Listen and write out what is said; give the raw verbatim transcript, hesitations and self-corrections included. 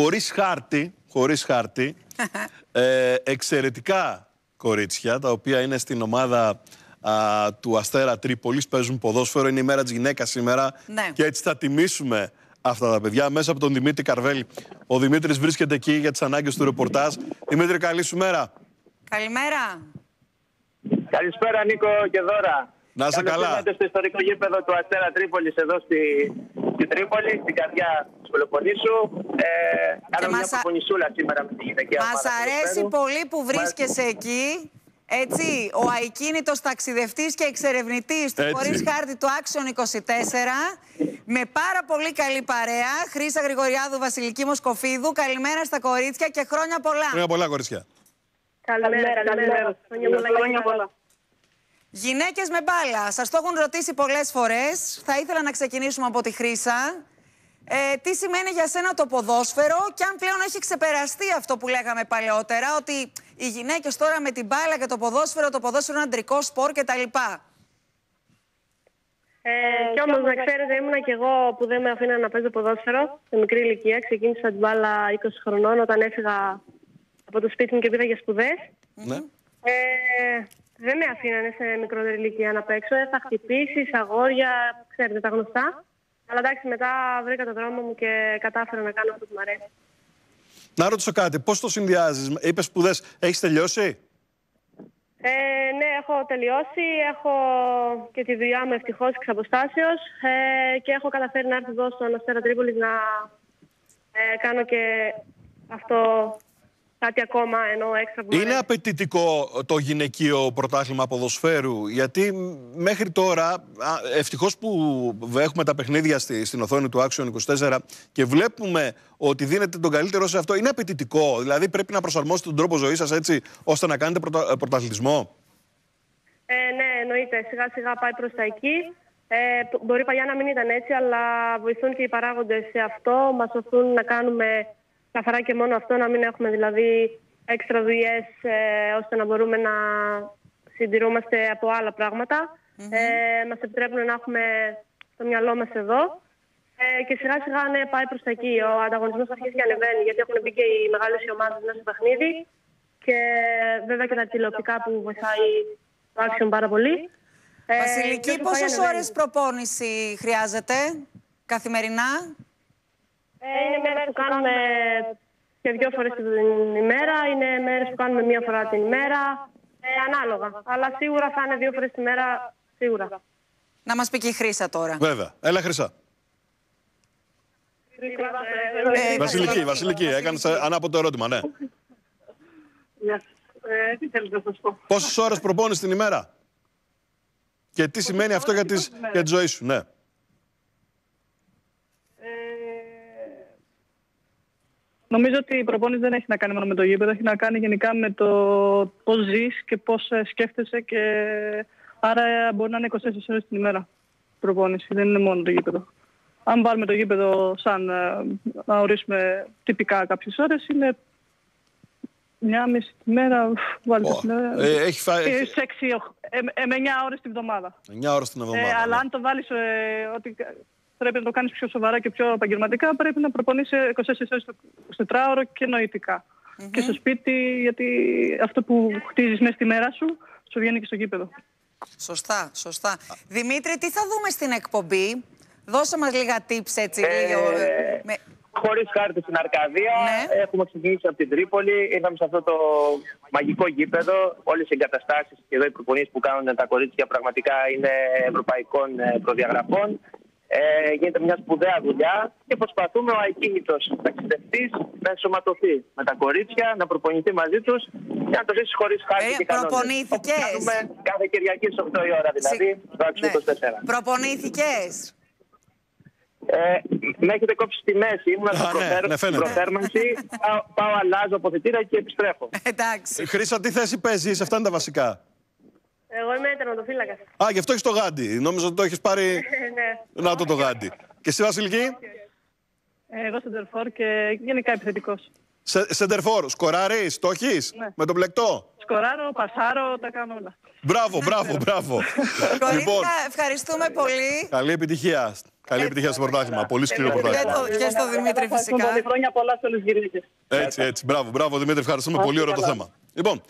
χωρίς χάρτη, χωρίς χάρτη ε, εξαιρετικά κορίτσια, τα οποία είναι στην ομάδα α, του Αστέρα Τρίπολης, παίζουν ποδόσφαιρο, είναι η μέρα της γυναίκας σήμερα, ναι, και έτσι θα τιμήσουμε αυτά τα παιδιά μέσα από τον Δημήτρη Καρβέλη. Ο Δημήτρης βρίσκεται εκεί για τις ανάγκες του ρεπορτάζ. Δημήτρη, καλή σου μέρα. Καλημέρα. Καλησπέρα, Νίκο και Δώρα. Να είσαι καλά. Είμαστε στο ιστορικό γήπεδο του Αστέρα Τρίπολης εδώ στη, στη Τρίπολη, στην καρδιά της Πελοποννήσου. Ε, κάναμε μια ποποννησούλα σήμερα με τη γυναικεία ομάδα. Μας αρέσει πολύ που βρίσκεσαι μας... εκεί. Έτσι, ο αικίνητος ταξιδευτής και εξερευνητής του χωρίς χάρτη του Action είκοσι τέσσερα, με πάρα πολύ καλή παρέα, Χρύσα Γρηγοριάδου, Βασιλική Μοσκοφίδου. Καλημέρα στα κορίτσια και χρόνια πολλά. Χρόνια πολλά, κορίτσια. Καλημέρα, καλημέρα. Χρόνια πολλά. Γυναίκες με μπάλα, σας το έχουν ρωτήσει πολλές φορές. Θα ήθελα να ξεκινήσουμε από τη Χρύσα. Ε, τι σημαίνει για σένα το ποδόσφαιρο και αν πλέον έχει ξεπεραστεί αυτό που λέγαμε παλαιότερα, ότι οι γυναίκες τώρα με την μπάλα και το ποδόσφαιρο, το ποδόσφαιρο είναι αντρικό σπορ κτλ. Ε, κι όμως να ξέρετε, ήμουνα κι εγώ που δεν με αφήνα να παίζω ποδόσφαιρο σε μικρή ηλικία. Ξεκίνησα την μπάλα είκοσι χρονών όταν έφυγα από το σπίτι μου και πήγα για σπουδές. Ναι. Ε, δεν με αφήνανε σε μικρότερη ηλικία να παίξω. Έχα χτυπήσεις, αγόρια, ξέρετε τα γνωστά. Αλλά εντάξει, μετά βρήκα τον δρόμο μου και κατάφερα να κάνω αυτό που μου αρέσει. Να ρωτήσω κάτι, πώς το συνδυάζεις? Είπες σπουδές, έχεις τελειώσει? Ε, ναι, έχω τελειώσει. Έχω και τη δουλειά μου ευτυχώς εξ αποστάσεως. Ε, και έχω καταφέρει να έρθω εδώ στον Αστέρα Τρίπολης να ε, κάνω και αυτό... Κάτι ακόμα, ενώ έξω από... Είναι απαιτητικό το γυναικείο πρωτάθλημα ποδοσφαίρου? Γιατί μέχρι τώρα, ευτυχώς που έχουμε τα παιχνίδια στη, στην οθόνη του Action είκοσι τέσσερα και βλέπουμε ότι δίνεται τον καλύτερο σε αυτό, είναι απαιτητικό? Δηλαδή πρέπει να προσαρμόσετε τον τρόπο ζωής σας έτσι ώστε να κάνετε πρωτα, πρωταθλητισμό. Ε, ναι, εννοείται. Σιγά σιγά πάει προς τα εκεί. Ε, μπορεί παλιά να μην ήταν έτσι, αλλά βοηθούν και οι παράγοντες σε αυτό. Μας οθούν να κάνουμε... καθαρά και μόνο αυτό, να μην έχουμε δηλαδή έξτρα δουλειές, ε, ώστε να μπορούμε να συντηρούμαστε από άλλα πράγματα. Mm-hmm. ε, μας επιτρέπουν να έχουμε το μυαλό μας εδώ. Ε, και σιγά σιγά, ναι, πάει προς τα εκεί. Ο ανταγωνισμός αρχίζει και ανεβαίνει, γιατί έχουν μπει και οι μεγάλες ομάδες μέσα στο παιχνίδι. Και βέβαια και τα τηλεοπτικά που βοηθάει το Action πάρα πολύ. Βασιλική, ε, πόσες ώρες προπόνηση χρειάζεται καθημερινά? Είναι μέρες που κάνουμε και δύο φορές την ημέρα, είναι μέρες που κάνουμε μία φορά την ημέρα, ε, ανάλογα. Αλλά σίγουρα θα είναι δύο φορές την ημέρα, σίγουρα. Να μας πει και η Χρύσα τώρα. Βέβαια. Έλα, Χρύσα. Ε, Βασιλική, Βασιλική, έκανες ανάποτο ερώτημα, ναι. Ε, τι θέλετε να σας πω? Πόσες ώρες προπόνεις την ημέρα? Και τι σημαίνει αυτό για, τις, για τη ζωή σου, ναι. Νομίζω ότι η προπόνηση δεν έχει να κάνει μόνο με το γήπεδο, έχει να κάνει γενικά με το πώς ζεις και πώς σκέφτεσαι, και άρα μπορεί να είναι είκοσι τέσσερις ώρες την ημέρα προπόνηση, δεν είναι μόνο το γήπεδο. Αν πάρουμε το γήπεδο σαν να ορίσουμε τυπικά κάποιες ώρες, είναι μια μισή τη μέρα, βάλτε oh. την μέρα, ε, έχει φάει... ε, ε, ε, με εννιά ώρες την εβδομάδα. εννιά ώρες την εβδομάδα. Ε, ναι. Αλλά αν το βάλεις ε, ότι... πρέπει να το κάνεις πιο σοβαρά και πιο επαγγελματικά, πρέπει να προπονείς είκοσι τέσσερις ώρες στο τετράωρο και νοητικά. Mm-hmm. Και στο σπίτι, γιατί αυτό που χτίζεις μέσα στη μέρα σου, σου βγαίνει και στο γήπεδο. Σωστά, σωστά. Δημήτρη, τι θα δούμε στην εκπομπή? Δώσε μας λίγα tips έτσι. Ε, λίγο, ε, με... Χωρίς χάρτη στην Αρκαδία, ναι. Έχουμε ξεκινήσει από την Τρίπολη, ήρθαμε σε αυτό το μαγικό γήπεδο. Όλες οι εγκαταστάσεις και εδώ οι προπονήσεις που κάνουν τα κορίτσια πραγματικά είναι ευρωπαϊκών προδιαγραφών. Ε, γίνεται μια σπουδαία δουλειά και προσπαθούμε ο αικίνητος ταξιδευτής να ενσωματωθεί με τα κορίτσια, να προπονηθεί μαζί τους και να το ζήσει χωρίς χάρτη ε, και κανόνες. Προπονήθηκες? Κάθε Κυριακή στις οκτώ η ώρα δηλαδή, στο Action είκοσι τέσσερα. Προπονήθηκες? Ε, με έχετε κόψει τη μέση, ήμουν στην προφέρ... ναι, προθέρμανση, πάω, πάω αλλάζω αποθητήρα και επιστρέφω. Εντάξει. Χρύσα, τι θέση παίζεις? Αυτά είναι τα βασικά. Εγώ είμαι τερματοφύλακας. Α, γι' αυτό έχεις το γάντι. Νόμιζα ότι το έχεις πάρει. Να το το γάντι. Και εσύ, Βασιλική? Εγώ στον τερφόρ και γενικά επιθετικός. Σε, σεντερφόρ, σκοράρει, στόχη, ναι. Με τον πλεκτό. Σκοράρω, πασάρω, τα κάνω όλα. Μπράβο, μπράβο, μπράβο. Λοιπόν, ευχαριστούμε πολύ. Καλή επιτυχία. Καλή επιτυχία στο πρωτάθλημα. Πολύ σκληρό πρωτάθλημα. Και στο Δημήτρη, φυσικά. Χρόνια πολλά σε όλες τις γυναίκες. Έτσι, έτσι. Μπράβο, μπράβο, Δημήτρη. Ευχαριστούμε πολύ. Ωραίο το θέμα. Λοιπόν.